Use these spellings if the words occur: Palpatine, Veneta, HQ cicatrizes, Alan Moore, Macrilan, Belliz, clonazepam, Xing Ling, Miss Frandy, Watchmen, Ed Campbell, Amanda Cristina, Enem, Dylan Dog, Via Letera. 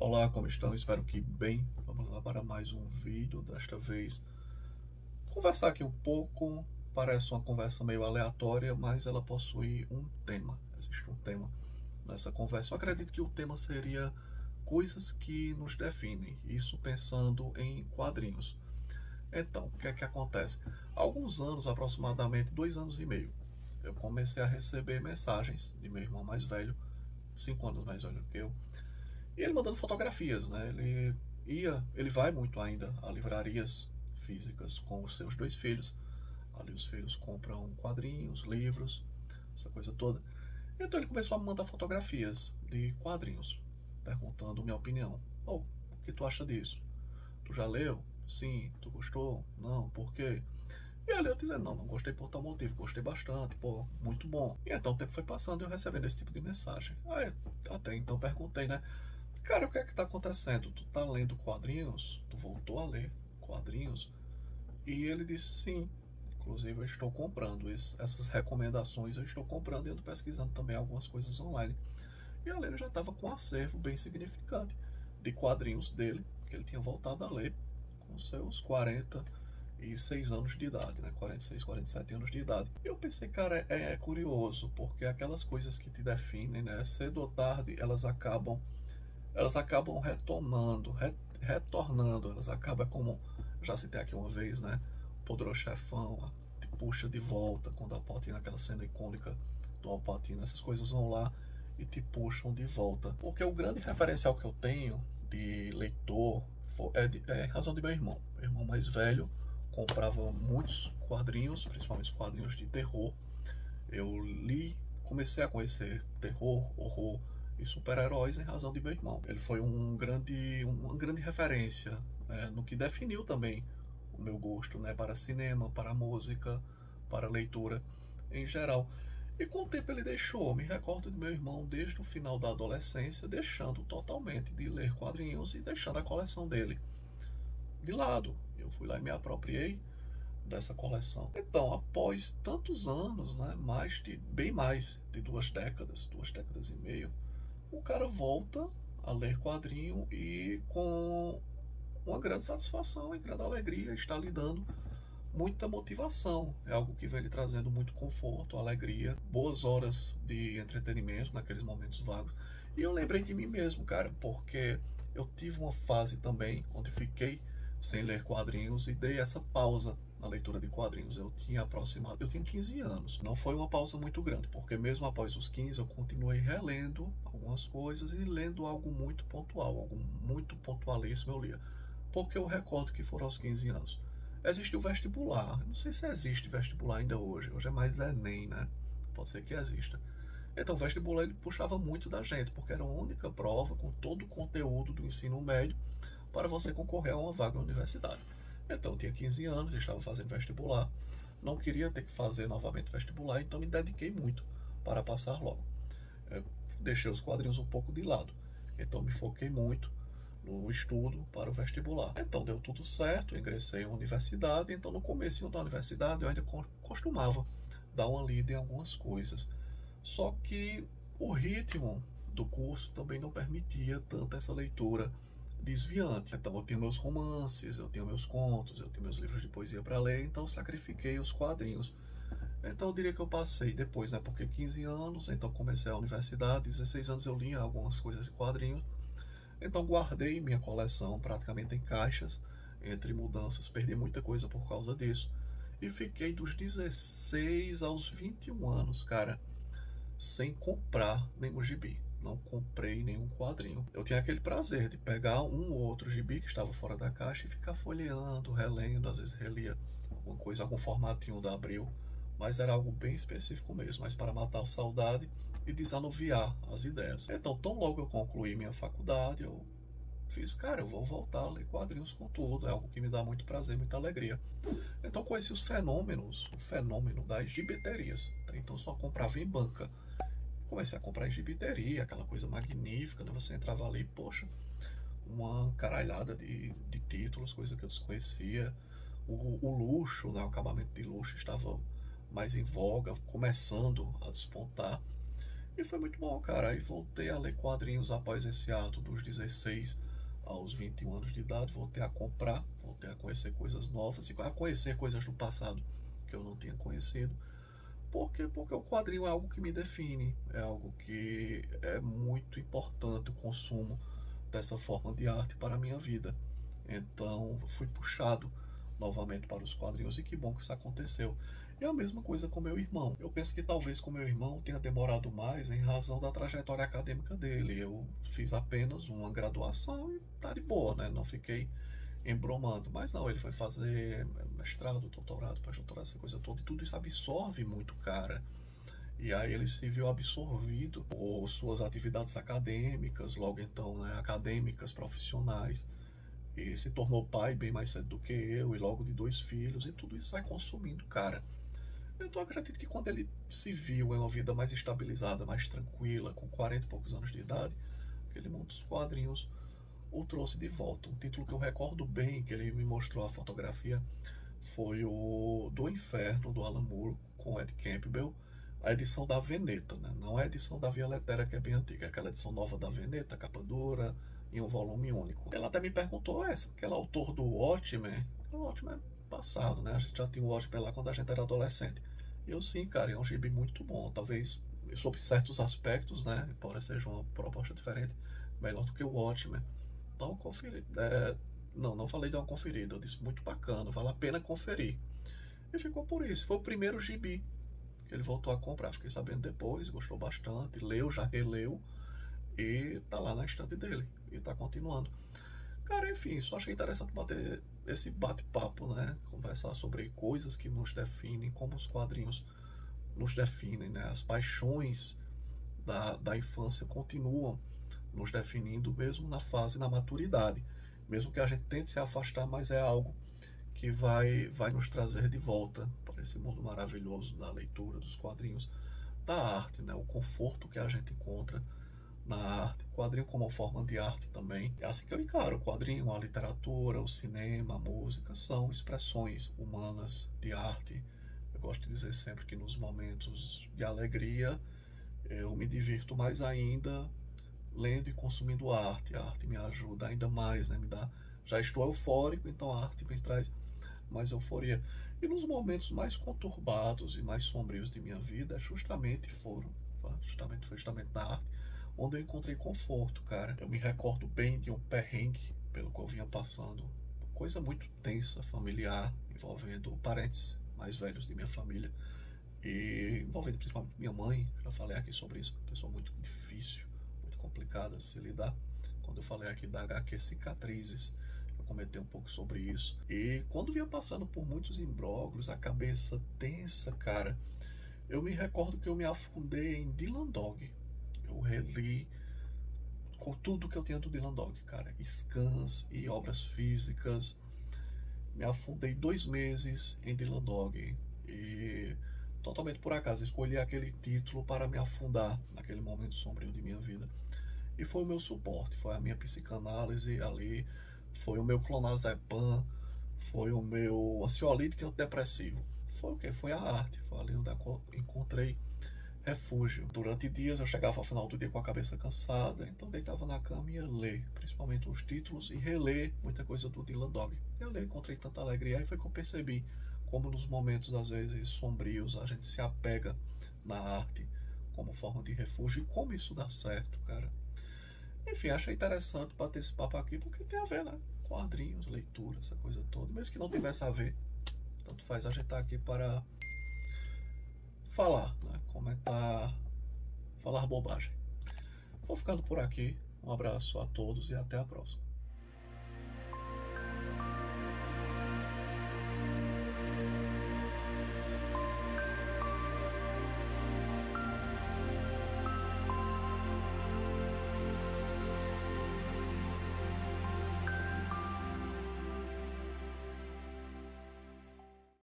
Olá, como estão? Espero que bem. Vamos lá para mais um vídeo, desta vez conversar aqui um pouco. Parece uma conversa meio aleatória, mas ela possui um tema. Existe um tema nessa conversa. Eu acredito que o tema seria coisas que nos definem, isso pensando em quadrinhos. Então, o que é que acontece? Há alguns anos, aproximadamente 2 anos e meio, eu comecei a receber mensagens de meu irmão mais velho, 5 anos mais velho que eu, e ele mandando fotografias, né? Ele vai muito ainda a livrarias físicas com os seus 2 filhos. Ali os filhos compram quadrinhos, livros, essa coisa toda. Então ele começou a mandar fotografias de quadrinhos, perguntando minha opinião. Oh, o que tu acha disso? Tu já leu? Sim. Tu gostou? Não. Por quê? E ali eu dizendo, não gostei por tal motivo, gostei bastante, pô, muito bom. E então o tempo foi passando e eu recebendo esse tipo de mensagem. Aí até então perguntei, né? Cara, o que é que tá acontecendo? Tu tá lendo quadrinhos? Tu voltou a ler quadrinhos? E ele disse sim. Inclusive eu estou comprando essas recomendações, eu estou comprando e ando pesquisando também algumas coisas online. E ele já estava com um acervo bem significante de quadrinhos dele, que ele tinha voltado a ler com seus 46 anos de idade, né? 46, 47 anos de idade. E eu pensei, cara, é curioso, porque aquelas coisas que te definem, né? Cedo ou tarde, elas acabam retornando, elas acabam, como já citei aqui uma vez, né? O poderoso chefão te puxa de volta quando a Palpatine, naquela cena icônica do Palpatine, essas coisas vão lá e te puxam de volta. Porque o grande referencial que eu tenho de leitor é em razão de meu irmão. Meu irmão mais velho comprava muitos quadrinhos, principalmente quadrinhos de terror. Eu li, comecei a conhecer terror, horror e super-heróis em razão de meu irmão. Ele foi uma grande referência, né, no que definiu também o meu gosto, né, para cinema, para música, para leitura em geral. E com o tempo ele deixou, me recordo de meu irmão desde o final da adolescência, deixando totalmente de ler quadrinhos e deixando a coleção dele de lado. Eu fui lá e me apropriei dessa coleção. Então, após tantos anos, né, bem mais de 2 décadas e meia, o cara volta a ler quadrinho e com uma grande satisfação e grande alegria está lidando, muita motivação. É algo que vem lhe trazendo muito conforto, alegria, boas horas de entretenimento naqueles momentos vagos. E eu lembrei de mim mesmo, cara, porque eu tive uma fase também onde fiquei sem ler quadrinhos e dei essa pausa na leitura de quadrinhos. Eu tinha 15 anos. Não foi uma pausa muito grande, porque mesmo após os 15 eu continuei relendo algumas coisas e lendo algo muito pontual, algo muito pontualíssimo eu lia. Porque eu recordo que foram aos 15 anos. Existe o vestibular, não sei se existe vestibular ainda hoje, hoje é mais Enem, né? Pode ser que exista. Então o vestibular ele puxava muito da gente, porque era a única prova com todo o conteúdo do ensino médio para você concorrer a uma vaga na universidade. Então eu tinha 15 anos, estava fazendo vestibular, não queria ter que fazer novamente vestibular, então me dediquei muito para passar logo. Eu deixei os quadrinhos um pouco de lado, então me foquei muito no estudo para o vestibular. Então deu tudo certo, ingressei na universidade, então no comecinho da universidade eu ainda costumava dar uma lida em algumas coisas. Só que o ritmo do curso também não permitia tanto essa leitura desviante. Então eu tinha meus romances, eu tinha meus contos, eu tinha meus livros de poesia para ler, então sacrifiquei os quadrinhos. Então eu diria que eu passei depois, né, porque 15 anos, então comecei a universidade, 16 anos eu lia algumas coisas de quadrinhos. Então guardei minha coleção praticamente em caixas, entre mudanças, perdi muita coisa por causa disso. E fiquei dos 16 aos 21 anos, cara, sem comprar nenhum gibi. Não comprei nenhum quadrinho. Eu tinha aquele prazer de pegar um ou outro gibi que estava fora da caixa e ficar folheando, relendo, às vezes relia alguma coisa, algum formatinho da Abril. Mas era algo bem específico mesmo, mas para matar a saudade e desanuviar as ideias. Então, tão logo eu concluí minha faculdade, eu fiz, cara, eu vou voltar a ler quadrinhos com tudo, é algo que me dá muito prazer, muita alegria. Então, conheci os fenômenos, o fenômeno das gibiterias. Então, só comprava em banca. Comecei a comprar em gibiteria, aquela coisa magnífica, né? Você entrava ali, poxa, uma caralhada de títulos, coisa que eu desconhecia. O luxo, né? O acabamento de luxo estava mais em voga, começando a despontar. E foi muito bom, cara. Aí voltei a ler quadrinhos após esse ato dos 16 aos 21 anos de idade. Voltei a comprar, voltei a conhecer coisas novas, a conhecer coisas do passado que eu não tinha conhecido. Por quê? Porque o quadrinho é algo que me define, é algo que é muito importante o consumo dessa forma de arte para a minha vida. Então fui puxado novamente para os quadrinhos e que bom que isso aconteceu. E a mesma coisa com meu irmão. Eu penso que talvez com meu irmão tenha demorado mais em razão da trajetória acadêmica dele. Eu fiz apenas uma graduação e tá de boa, né? Não fiquei embromando. Mas não, ele foi fazer mestrado, doutorado, pós-doutorado, essa coisa toda. E tudo isso absorve muito, cara. E aí ele se viu absorvido por suas atividades acadêmicas, logo então, né? Acadêmicas, profissionais. E se tornou pai bem mais cedo do que eu, e logo de 2 filhos, e tudo isso vai consumindo, cara. Então eu acredito que quando ele se viu em uma vida mais estabilizada, mais tranquila, com 40 e poucos anos de idade, aquele mundo dos quadrinhos o trouxe de volta. Um título que eu recordo bem, que ele me mostrou a fotografia, foi o Do Inferno, do Alan Moore, com Ed Campbell, a edição da Veneta, né? Não é a edição da Via Letera, que é bem antiga, é aquela edição nova da Veneta, capa dura, em um volume único. Ela até me perguntou, aquele autor do Watchmen, o Watchmen é passado, né? A gente já tinha o Watchmen lá quando a gente era adolescente. E eu sim, cara, é um gibi muito bom, talvez sob certos aspectos, né? Embora seja uma proposta diferente, melhor do que o Watchmen. Então, conferi. Não falei de uma conferida, eu disse muito bacana, vale a pena conferir. E ficou por isso, foi o primeiro gibi que ele voltou a comprar. Fiquei sabendo depois, gostou bastante, leu, já releu. E tá lá na estante dele, e tá continuando. Cara, enfim, só achei interessante bater esse bate-papo, né? Conversar sobre coisas que nos definem, como os quadrinhos nos definem, né? As paixões da infância continuam nos definindo, mesmo na fase, na maturidade. Mesmo que a gente tente se afastar, mas é algo que vai nos trazer de volta para esse mundo maravilhoso da leitura, dos quadrinhos, da arte, né? O conforto que a gente encontra na arte, quadrinho como forma de arte também. É assim que eu encaro o quadrinho, a literatura, o cinema, a música, são expressões humanas de arte. Eu gosto de dizer sempre que nos momentos de alegria eu me divirto mais ainda lendo e consumindo arte. A arte me ajuda ainda mais, né? Já estou eufórico, então a arte me traz mais euforia. E nos momentos mais conturbados e mais sombrios de minha vida, justamente na arte, onde eu encontrei conforto, cara. Eu me recordo bem de um perrengue pelo qual eu vinha passando. Coisa muito tensa, familiar, envolvendo parentes mais velhos de minha família. E envolvendo principalmente minha mãe. Já falei aqui sobre isso, uma pessoa muito difícil, muito complicada de se lidar. Quando eu falei aqui da HQ Cicatrizes, eu comentei um pouco sobre isso. E quando vinha passando por muitos imbróglios, a cabeça tensa, cara, eu me recordo que eu me afundei em Dylan Dog. Eu reli com tudo que eu tinha do Dylan Dog, cara. Scans e obras físicas. Me afundei 2 meses em Dylan Dog. E totalmente por acaso escolhi aquele título para me afundar naquele momento sombrio de minha vida. E foi o meu suporte, foi a minha psicanálise ali. Foi o meu clonazepam. Foi o meu ansiolítico antidepressivo. Foi o quê? Foi a arte. Foi ali onde eu encontrei refúgio. Durante dias eu chegava ao final do dia com a cabeça cansada, então deitava na cama e ia ler, principalmente os títulos, e reler muita coisa do Dylan Dog. Eu li, encontrei tanta alegria, e foi que eu percebi como nos momentos, às vezes, sombrios, a gente se apega na arte como forma de refúgio, e como isso dá certo, cara. Enfim, achei interessante bater esse papo aqui, porque tem a ver, né? Quadrinhos, leitura, essa coisa toda, mesmo que não tivesse a ver, tanto faz, a gente tá aqui para falar, né? Comentar, falar bobagem. Vou ficando por aqui. Um abraço a todos e até a próxima.